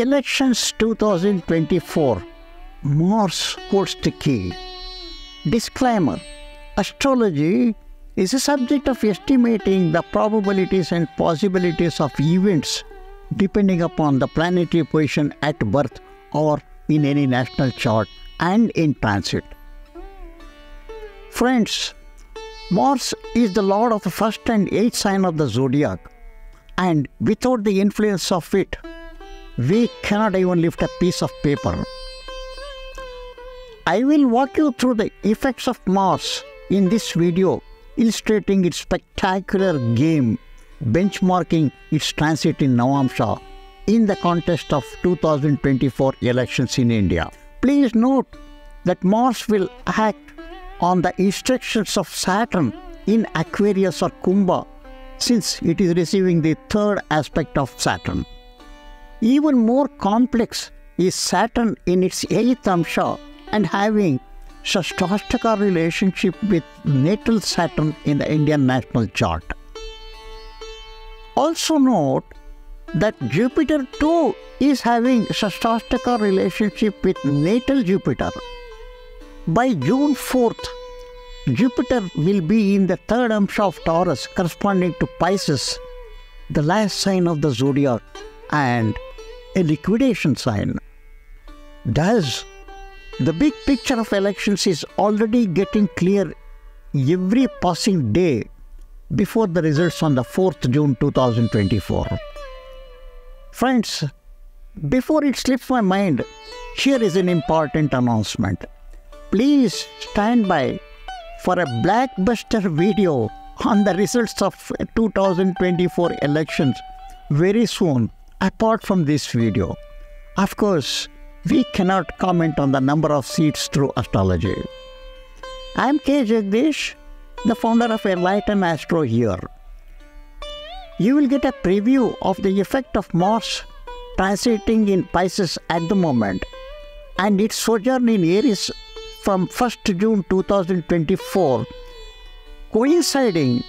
Elections 2024, Mars holds the key. Disclaimer, astrology is a subject of estimating the probabilities and possibilities of events depending upon the planetary position at birth or in any national chart and in transit. Friends, Mars is the lord of the first and eighth sign of the Zodiac, and without the influence of it, we cannot even lift a piece of paper. I will walk you through the effects of Mars in this video, illustrating its spectacular game, benchmarking its transit in Navamsha in the context of 2024 elections in India. Please note that Mars will act on the instructions of Saturn in Aquarius or Kumbha, since it is receiving the third aspect of Saturn. Even more complex is Saturn in its 8th amsha and having Shrashtaka relationship with natal Saturn in the Indian national chart. Also note that Jupiter too is having Shrashtaka relationship with natal Jupiter. By June 4th, Jupiter will be in the 3rd amsha of Taurus, corresponding to Pisces, the last sign of the Zodiac and a liquidation sign. Thus, the big picture of elections is already getting clear every passing day before the results on the 4th June 2024. Friends, before it slips my mind, here is an important announcement. Please stand by for a blockbuster video on the results of 2024 elections very soon, apart from this video. Of course, we cannot comment on the number of seats through astrology. I am K. Jagdish, the founder of Enlighten Astro here. You will get a preview of the effect of Mars transiting in Pisces at the moment and its sojourn in Aries from 1st June 2024, coinciding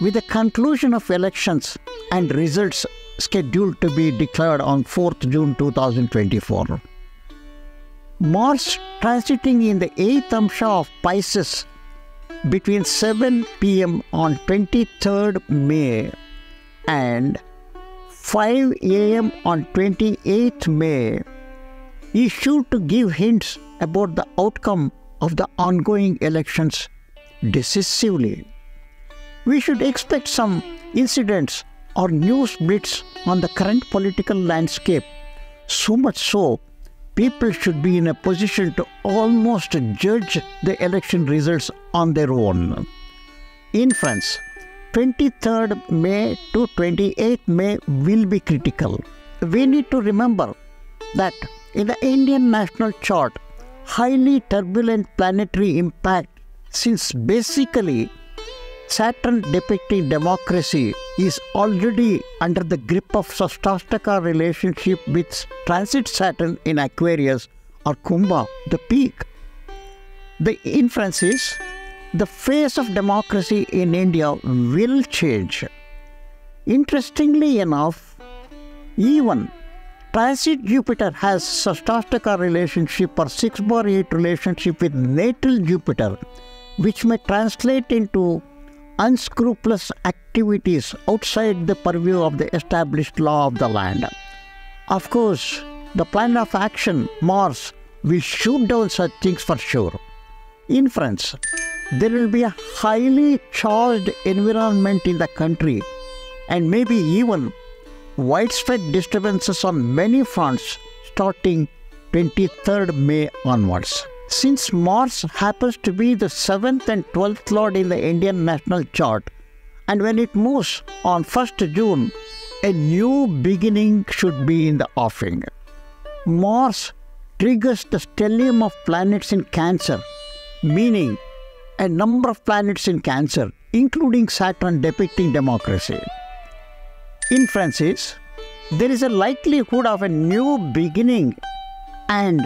with the conclusion of elections and results scheduled to be declared on 4th June 2024. Mars transiting in the 8th amsha of Pisces between 7 PM on 23rd May and 5 AM on 28th May is sure to give hints about the outcome of the ongoing elections decisively. We should expect some incidents or news blitz on the current political landscape, so much so people should be in a position to almost judge the election results on their own. In France, 23rd May to 28th May will be critical. We need to remember that in the Indian national chart, highly turbulent planetary impact, since basically Saturn depicting democracy is already under the grip of Shrashtaka relationship with transit Saturn in Aquarius or Kumbha, the peak. The inference is the face of democracy in India will change. Interestingly enough, even transit Jupiter has Shrashtaka relationship or 6/8 relationship with natal Jupiter, which may translate into unscrupulous activities outside the purview of the established law of the land. Of course, the plan of action, Mars, will shoot down such things for sure. Inference: there will be a highly charged environment in the country and maybe even widespread disturbances on many fronts starting 23rd May onwards. Since Mars happens to be the 7th and 12th lord in the Indian national chart, and when it moves on 1st June, a new beginning should be in the offering. Mars triggers the stellium of planets in Cancer, meaning a number of planets in Cancer, including Saturn depicting democracy. Inference is, there is a likelihood of a new beginning and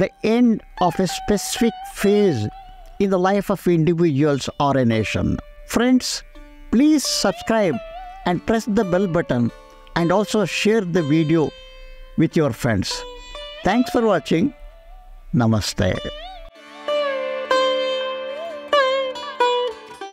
the end of a specific phase in the life of individuals or a nation. Friends, please subscribe and press the bell button, and also share the video with your friends. Thanks for watching. Namaste.